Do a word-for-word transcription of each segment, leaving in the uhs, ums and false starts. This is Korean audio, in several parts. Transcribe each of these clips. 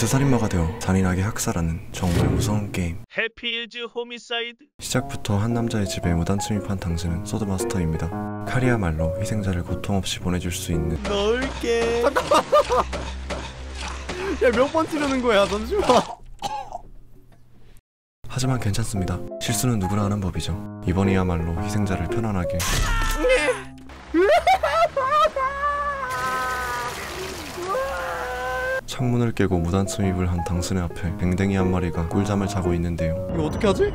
연쇄살인마가 되어 잔인하게 학살하는 정말 무서운 게임 해피힐즈 호미사이드. 시작부터 한 남자의 집에 무단침입한 당신은 소드마스터입니다. 칼이야말로 희생자를 고통 없이 보내줄 수 있는 넓게. 잠깐만, 야 몇 번 찌르는 거야? 잠시만. 하지만 괜찮습니다. 실수는 누구나 하는 법이죠. 이번이야말로 희생자를 편안하게 창문을 깨고 무단침입을 한 당신의 앞에 댕댕이 한 마리가 꿀잠을 자고 있는데요. 이거 어떻게 하지?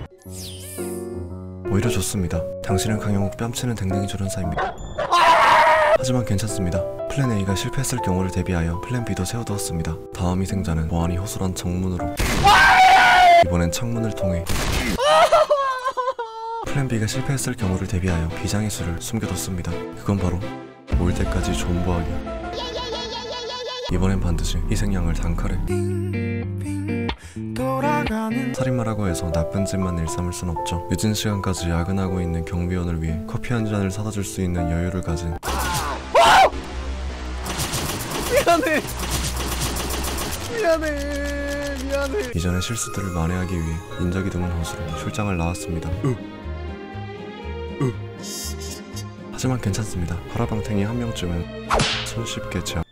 오히려 좋습니다. 당신은 강형욱 뺨치는 댕댕이 조련사입니다. 하지만 괜찮습니다. 플랜 A가 실패했을 경우를 대비하여 플랜 B도 세워두었습니다. 다음 희생자는 보안이 호술한 정문으로, 이번엔 창문을 통해. 플랜 B가 실패했을 경우를 대비하여 비장의 수를 숨겨뒀습니다. 그건 바로 올 때까지 존버하기. 이번엔 반드시 희생양을 단칼에. 살인마라고 해서 나쁜 짓만 일삼을 순 없죠. 늦은 시간까지 야근하고 있는 경비원을 위해 커피 한 잔을 사다 줄 수 있는 여유를 가진. 미안해 미안해 미안해 이전의 실수들을 만회하기 위해 인적이 드문 호수로 출장을 나왔습니다. 으. 으. 하지만 괜찮습니다. 파라방탱이 한 명쯤은 손쉽게 제압.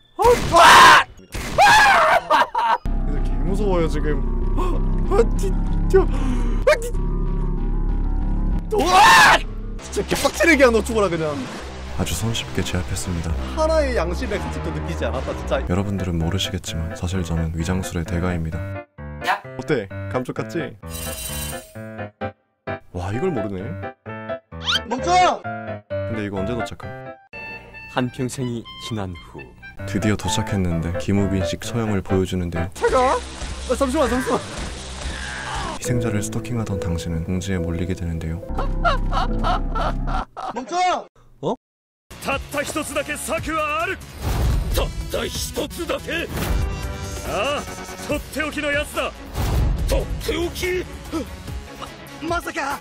개 무서워요 지금. 진짜 개빡치게 안 놓쳐라 그냥. 아주 손쉽게 제압했습니다. 하나의 양심의 가책도 느끼지 않았다 진짜. 여러분들은 모르시겠지만 사실 저는 위장술의 대가입니다. 야? 어때? 감쪽같지? 와 이걸 모르네. 멈춰! 근데 이거 언제 도착함? 한평생이 지난 후 드디어 도착했는데 김우빈식 서형을 보여주는데요. 차가워? 아, 잠시만 잠시만. 희생자를 스토킹하던 당신은 공지에 몰리게 되는데요. 멈춰! 어? 타타 히토츠다케 사쿠아르! 타타 히토츠다케! 아! 토테오키의 야츠다! 토테오키! 마사카!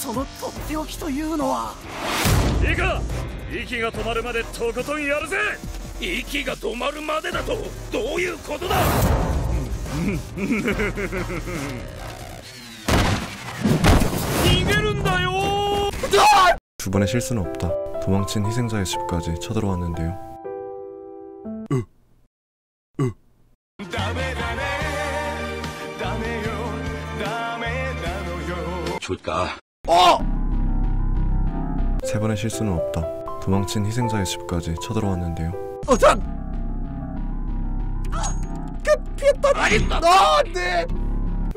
そのとっておきというのは、いいか、息が止まるまでとことんやるぜ。 息が 止まるまでだとどういうことだ。 逃げるんだよ。 두 번의 실수는 없다. 도망친 희생자의 집까지 쳐들어왔는데요. 으. 으. 줄까? 어! 세 번의 실수는 없다. 도망친 희생자의 집까지 쳐들어왔는데요. 어, 참! 아! 그 피했다! 아니다! 아, 네!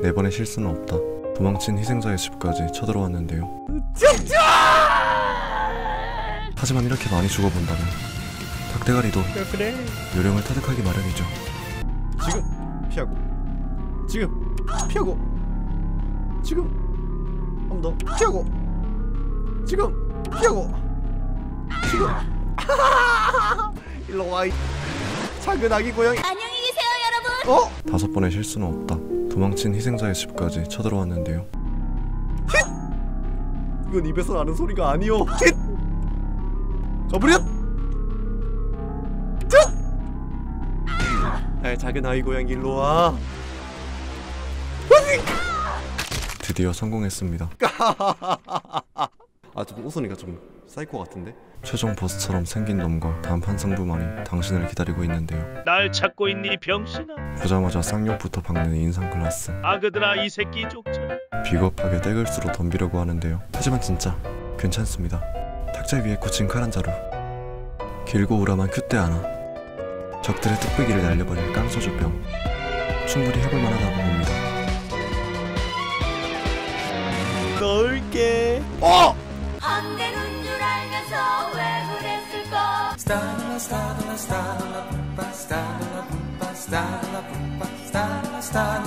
네 번의 실수는 없다. 도망친 희생자의 집까지 쳐들어왔는데요. 진짜! 하지만 이렇게 많이 죽어본다면 닭대가리도 그래. 요령을 터득하기 마련이죠. 지금! 아! 피하고! 지금! 아! 피하고! 지금! 한 번 더 피하고 지금 피하고 지금 일로 와 이 작은 아기 고양이. 안녕히 계세요 여러분. 어? 다섯 번의 실수는 없다. 도망친 희생자의 집까지 쳐들어왔는데요. 힛! 이건 입에서 나는 소리가 아니오. 힛! 가버려! 자! 야 작은 아기 고양이 일로 와. 으 드디어 성공했습니다. 아 좀 웃으니까 좀 사이코 같은데? 최종 보스처럼 생긴 놈과 단판 승부만이 당신을 기다리고 있는데요. 날 찾고 있니 병신아? 보자마자 쌍욕부터 박는 인상 클라스. 아그들아 이 새끼 족절. 비겁하게 떼글수로 덤비려고 하는데요. 하지만 진짜 괜찮습니다. 탁자 위에 꽂힌 칼 한 자루, 길고 우람한 큐대 하나, 적들의 뚝배기를 날려버릴 깡소주병. 충분히 해볼 만하다고 봅니다. 넣을게. 어! 안 되는 줄 알면서 왜 그랬을까? 스타라 스타라 스타라 뿜빠 스타라 뿜빠 스타라 뿜빠 스타라 스타라